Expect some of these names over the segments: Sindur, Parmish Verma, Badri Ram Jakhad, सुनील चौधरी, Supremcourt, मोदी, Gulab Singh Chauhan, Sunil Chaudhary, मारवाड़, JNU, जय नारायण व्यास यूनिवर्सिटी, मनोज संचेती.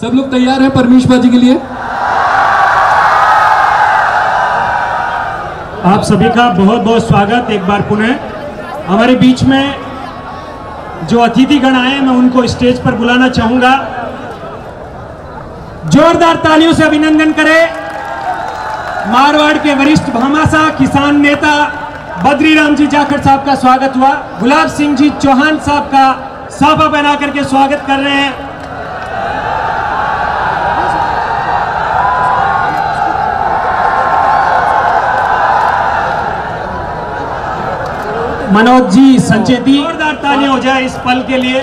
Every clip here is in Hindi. सब लोग तैयार हैं परमीश बाजी के लिए? आप सभी का बहुत बहुत स्वागत एक बार पुनः। हमारे बीच में जो अतिथिगण आए हैं मैं उनको स्टेज पर बुलाना चाहूंगा। जोरदार तालियों से अभिनंदन करें। मारवाड़ के वरिष्ठ भामाशाह किसान नेता बद्री राम जी जाखड़ साहब का स्वागत हुआ। गुलाब सिंह जी चौहान साहब का साफा पहना करके स्वागत कर रहे हैं। मनोज जी संचेती, जोरदार ताली हो जाए इस पल के लिए।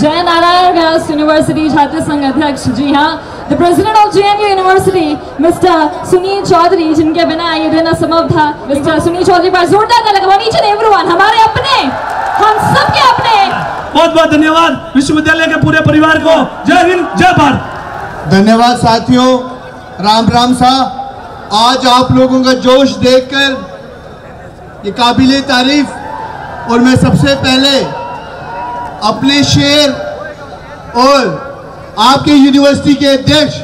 जय नारायण व्यास यूनिवर्सिटी छात्र संघ अध्यक्ष, जी हाँ, the president of JNU university mister सुनील चौधरी, जिनके बिना ये दिन असंभव था। मिस्टर सुनील चौधरी पर जोरदार ताली लगाओ। नीचे एवरीवन, हमारे अपने, हम सबके अपने। बहुत बहुत धन्यवाद विश्वविद्यालय के पूरे परिवार को। जय हिंद, जय भारत। धन्यवाद साथियों। राम राम साहब, आज आप लोगों का जोश देखकर ये काबिले तारीफ। और मैं सबसे पहले अपने शेर और आपके यूनिवर्सिटी के अध्यक्ष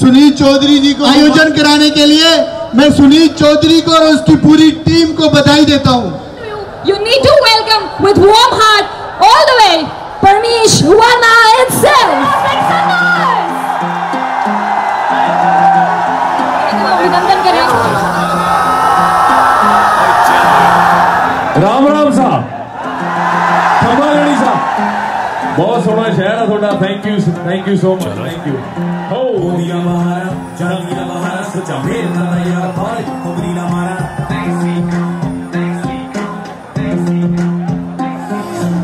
सुनील चौधरी जी को आयोजन कराने के लिए मैं सुनील चौधरी को और उसकी पूरी टीम को बधाई देता हूँ। You need to welcome with warm heart all the way Parmish हुआना इटसेल्फ। राम राम साहब, थर्मागढ़ी साहब, बहुत सोना शहर है थोड़ा। Thank you so much, thank you.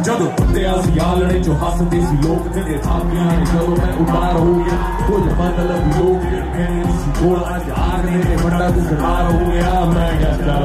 जदों पत्तिया सियालने जो हसते सी लोग तेरे थापिया ने, जदों मैं उबार हो गया कुछ मतलब लोग कहने सी गोला यार ने बड़ा गुजार हो गया। मैं क्या चल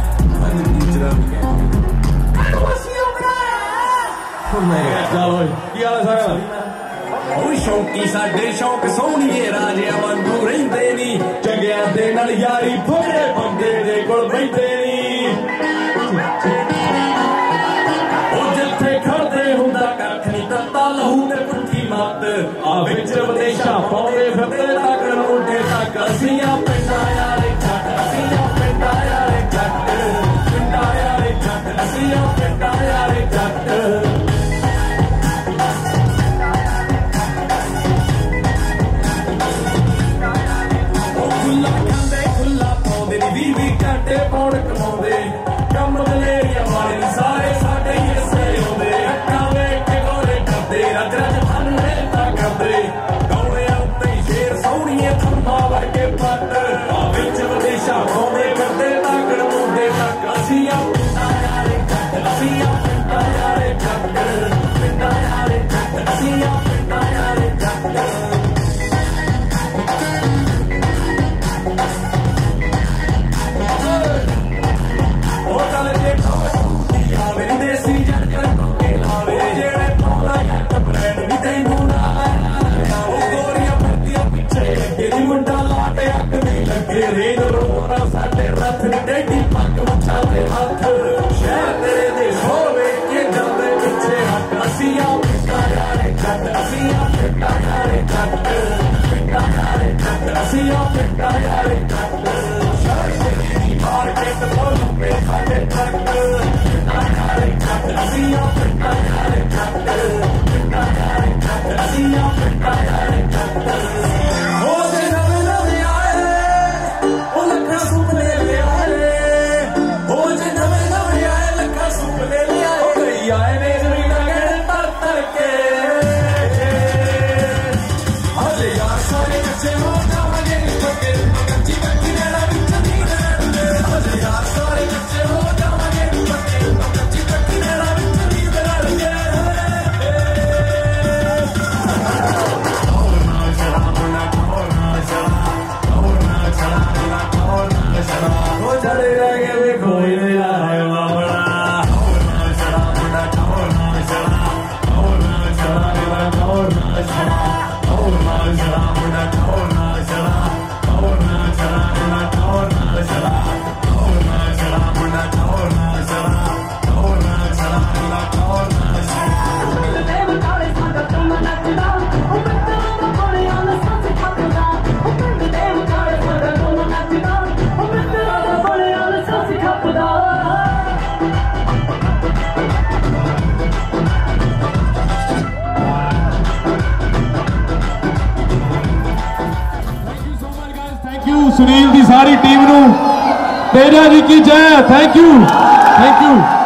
शौकी साडे शौक सोहणीए राजे वांगू रहिंदे नी, चंगियां दे नाल यारी बड़े बंदे दे कोल बैठे नी। ओ जिथे खड़दे हुंदा कख नी तत्ता लहू ते पुट्ठी मत आ विच विदेशा पौरे फते दा करूटे तक असियां पिंडां यारे छट, असियां पिंडां यारे छट, पिंडां यारे छट, असियां पिंडां यारे छट। Get back there. सुनील की सारी टीम नूं। तेजा जी की जय। Thank you, thank you.